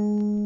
Drifting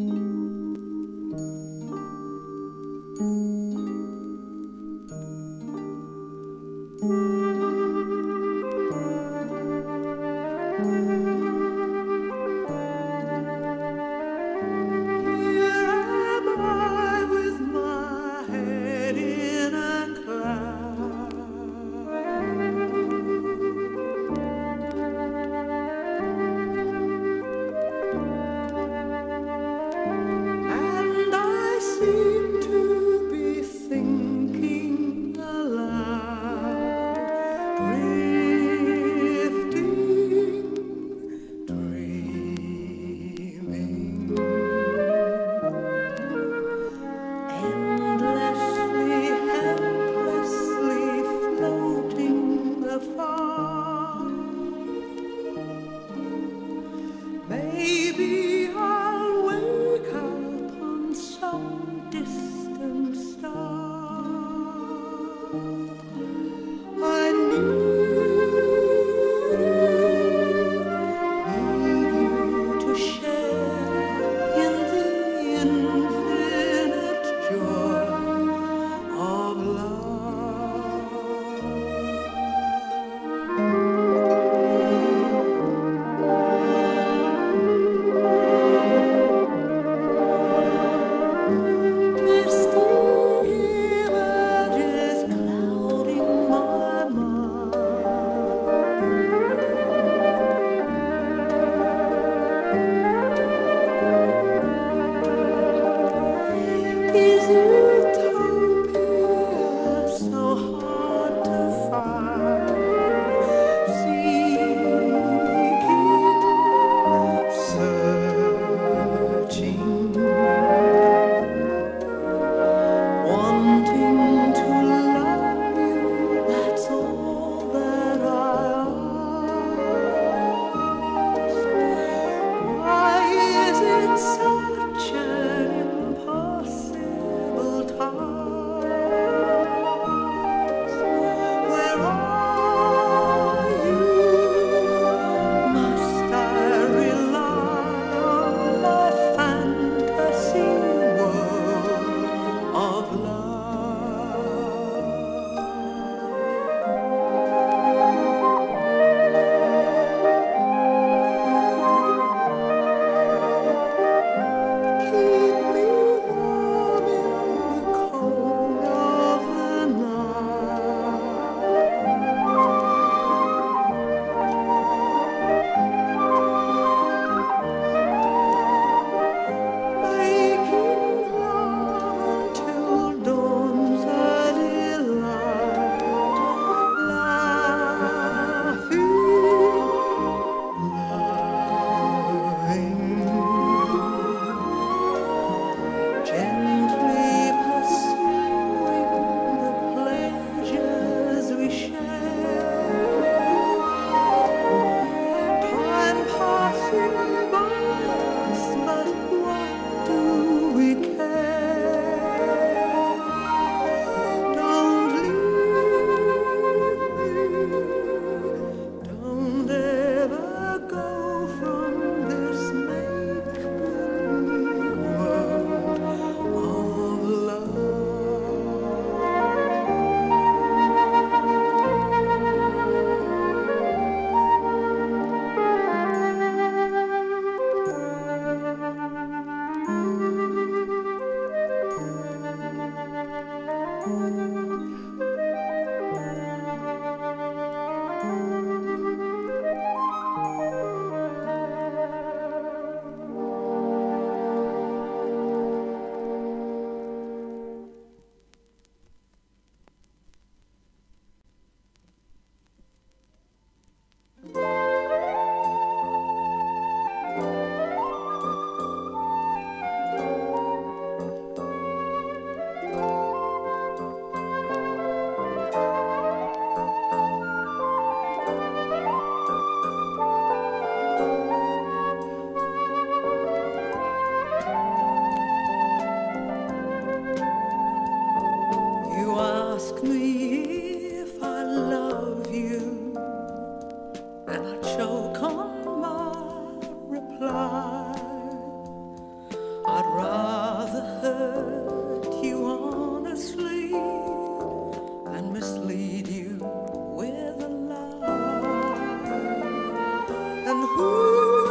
And who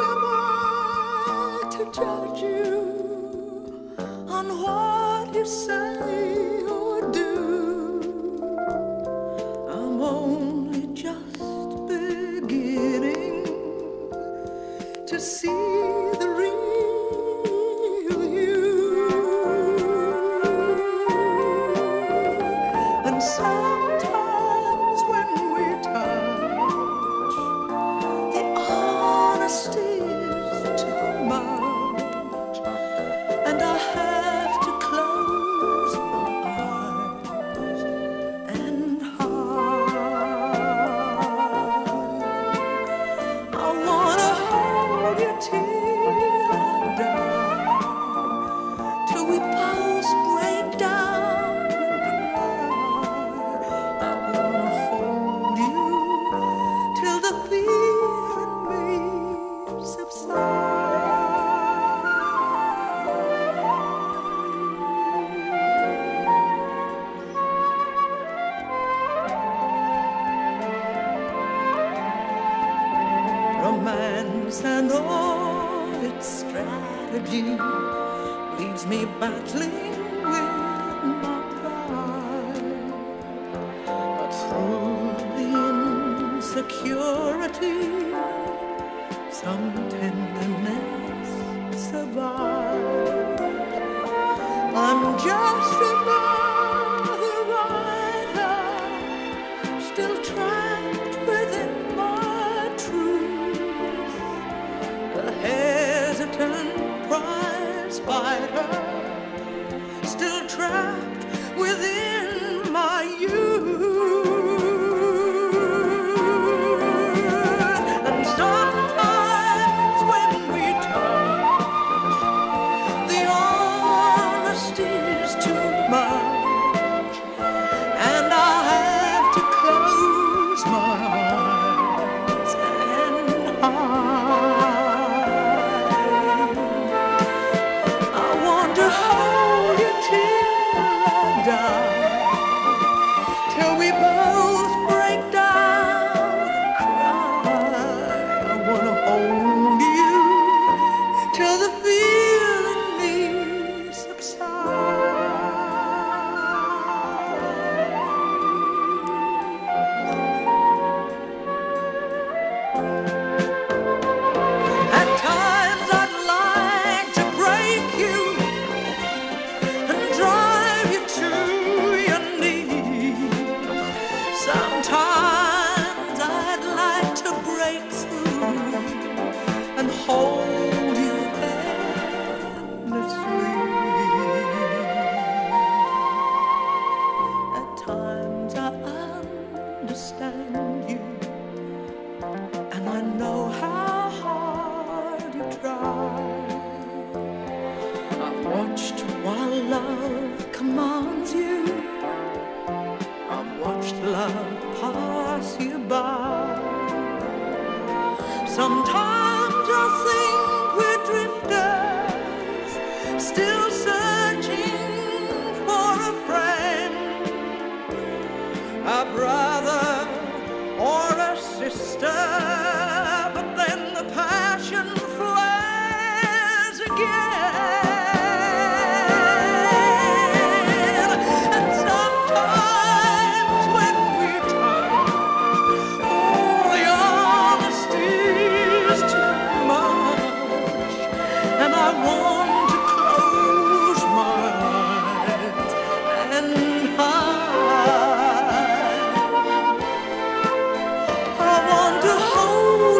am I to judge you on what you say or do? I'm only just beginning to see the real you. And sometimes when we touch, the honesty is too much, and I have to close my eyes and hide. I wanna hold you till I die, till we both break down and cry. I wanna hold you till the fear in me subsides. Romance and all its strategy leaves me battling with my pride. But through the insecurity, some tenderness survives. I'm just another writer, still trapped within my truth. The hesitant prize fighter, still trapped within my youth. And sometimes when we touch, the honesty is too much, and I have to close my eyes and hide. I want to hold you till I die, till we both break down and cry. I want to hold you till the fear in me subsides. At times I'd like to break you and drive you to your knees. Sometimes I'd like to break through and hold you endlessly. At times I understand you, and I know how hard you try. I've watched while love commands you, I've watched love pass you by. Sometimes I think we're drifters, still searching for a friend, a brother or a sister, but then the passion flares again. And sometimes when we touch, all the honesty is too much, and I want to close my eyes and hide. I want to hold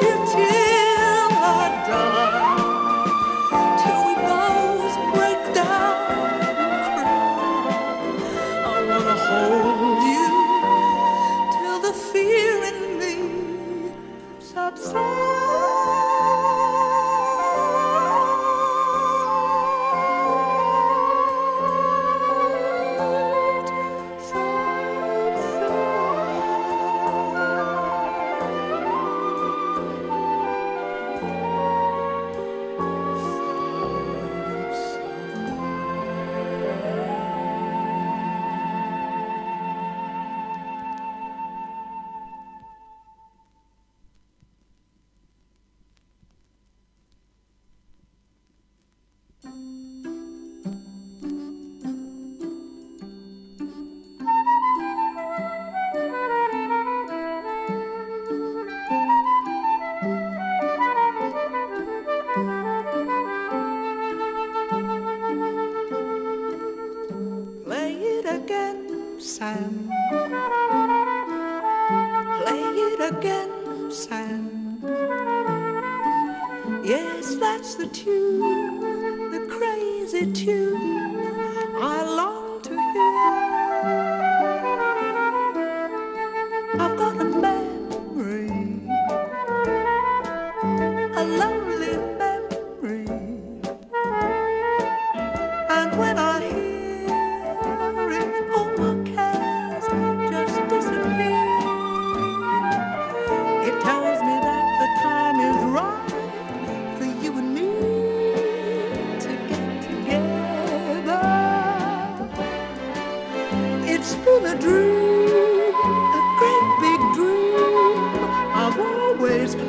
Yes, that's the tune, the crazy tune I long to hear. I've got a memory, a lovely memory, and when I hear it, all my cares just disappear. It tells me that the time is right. It's been a dream, a great big dream I've always had.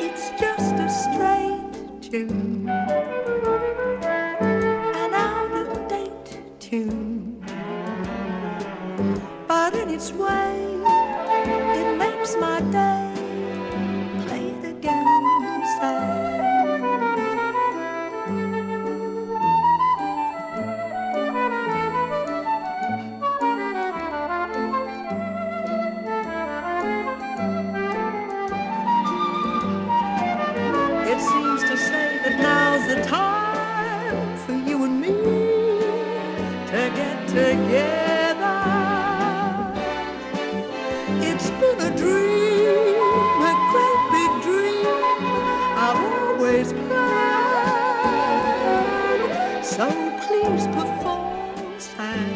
It's just a straight tune, an out-of-date tune, but in its way it makes my day. Play it again, Sam. The time for you and me to get together. It's been a dream, a great big dream I've always had. So please perform, Sam.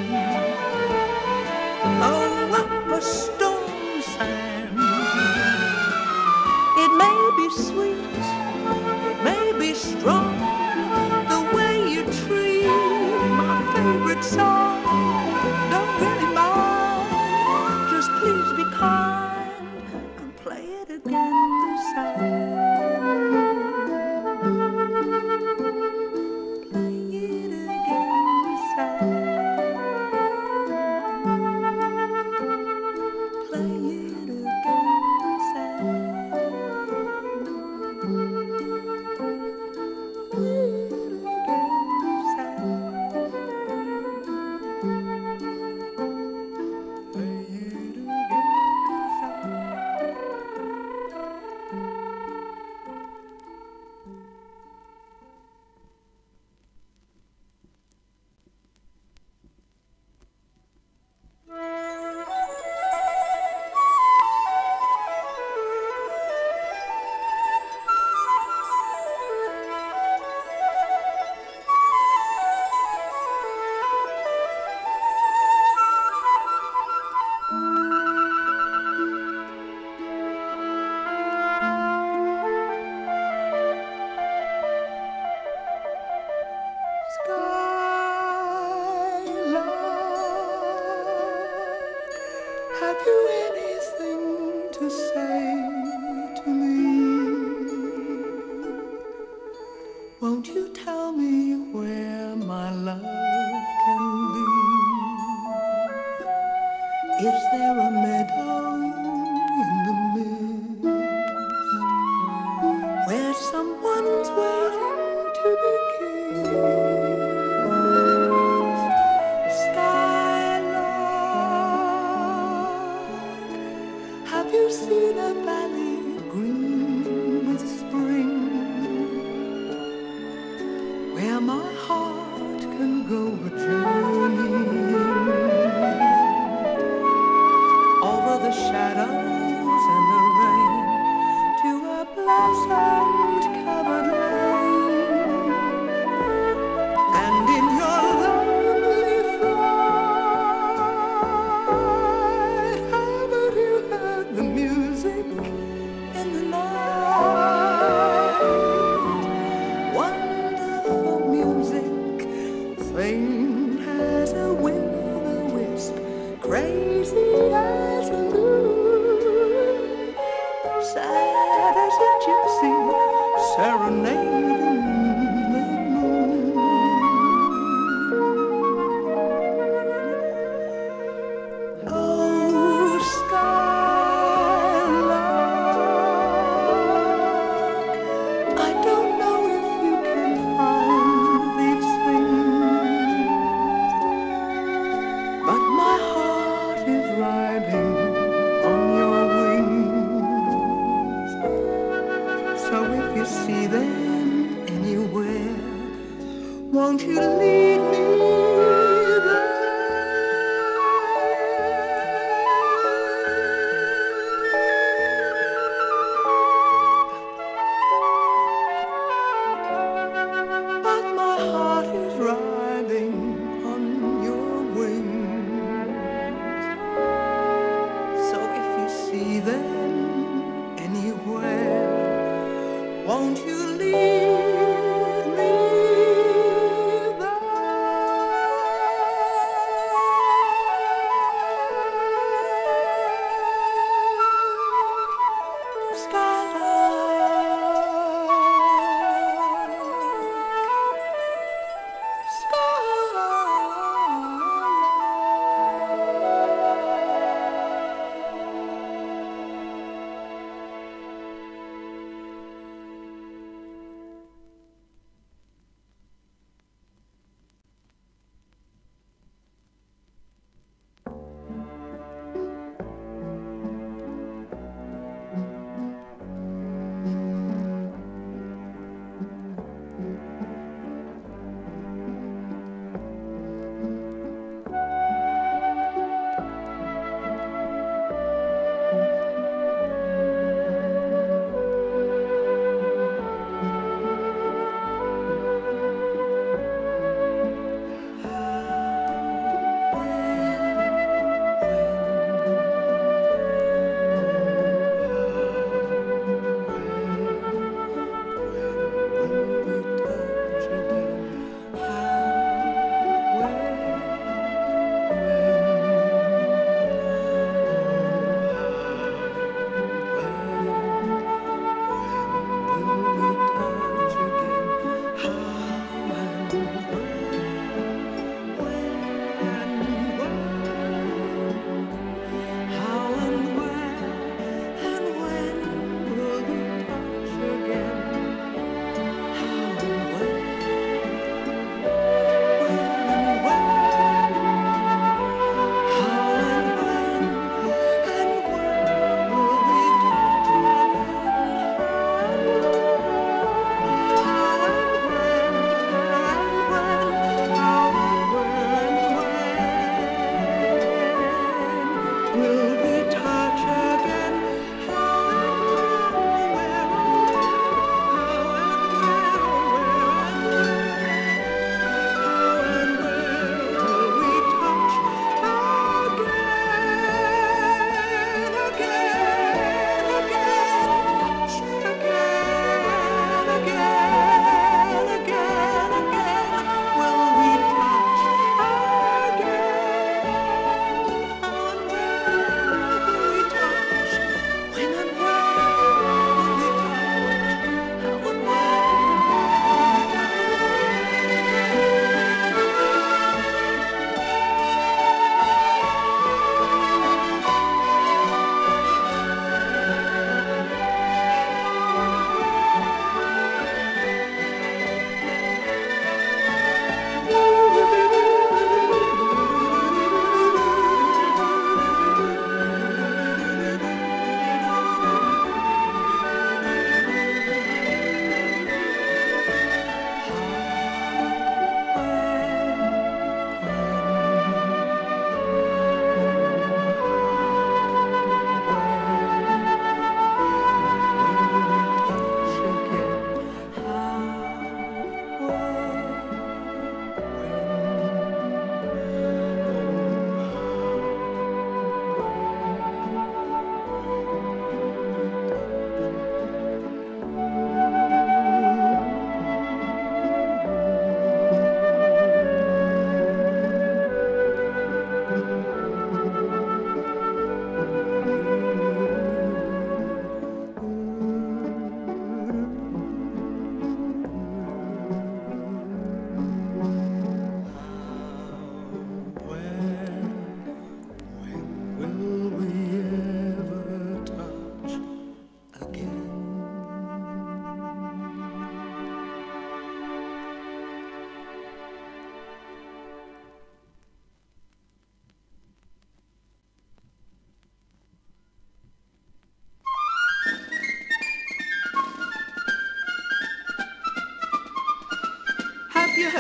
Blow up a storm, Sam. It may be sweet, it may be strong, the way you treat my favorite song. Don't really mind, just please be kind and play it again, Sam. Play it again, Sam. Play it. Have you anything to say to me? Won't you tell me where my love can be? Is there a meadow in the mist where someone's waiting to be kissed? Have you seen a valley green with spring, where my heart can go a journey over the shadows and the rain to a blossom-covered lane? And in your lonely flight, haven't you heard the music in the night? Wonderful music, faint as a will-o-wisp, crazy as a loon, sad as a gypsy serenading the moon. Oh, sky. Riding on your wings, won't you lead me there? But my heart is riding on your wings, so if you see them anywhere, won't you lead me? Thank you.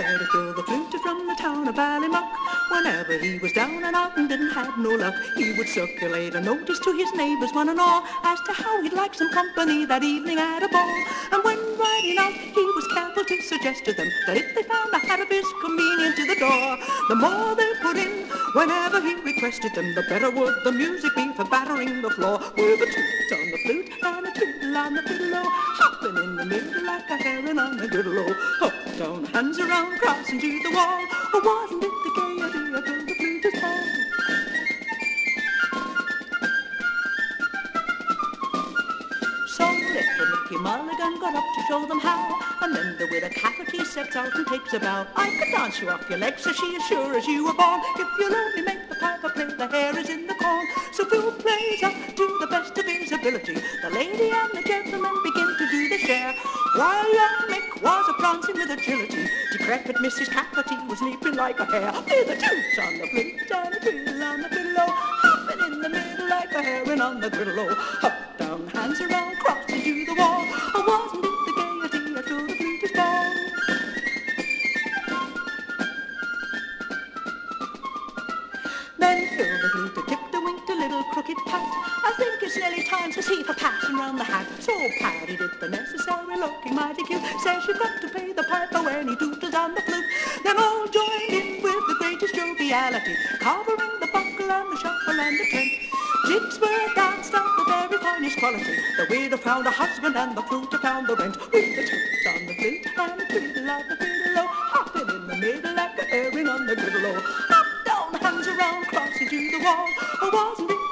heard a girl that flew from the town of Ballymuck. Whenever he was down and out and didn't have no luck, he would circulate a notice to his neighbors, one and all, as to how he'd like some company that evening at a ball. And when riding out, he was careful to suggest to them that if they found a hat of his convenient to the door, the more they put in, whenever he requested them, the better would the music be for battering the floor. With a toot on the flute and a twiddle on the fiddle-o, hopping in the middle like a heron on a griddle-o, up, down, hands around, crossing to the wall. Oh, wasn't it the gaiety until the flute is gone? So little Mickey Mulligan got up to show them how, and then the widow Cafferty sets out and takes a bow. I could dance you off your legs, so she is sure as you were born, if you'll only make the piper play the hare is in the corn. So Phil plays up to the best of his ability, the lady and the gentleman begin to do the share, while young Mick was a-prancing with agility. Decrepit Mrs. Cafferty was leaping like a hare, with a toot on the flute and a twiddle on the fiddle-o, hopping in the middle like a heron on the griddle-o, up, down, hands around, to the wall. Oh, wasn't it the gaiety until the flute is gone? Then Phil the flute tipped a winked a little crooked pat. I think it's nearly time to see for passing round the hat. So Paddy did the necessary, looking mighty cute. Says you've got to pay the piper when he doodles on the flute. Then all joined in with the greatest joviality, covering the buckle and the shuffle and the twink. Jigs were danced of the very finest quality. The widow found a husband and the fruiter found the rent, with the toot on the flute and a twiddle on the fiddle-o, hopping in the middle like a herring on the griddle-o, up, down, hands around, crossing to the wall. Oh, wasn't it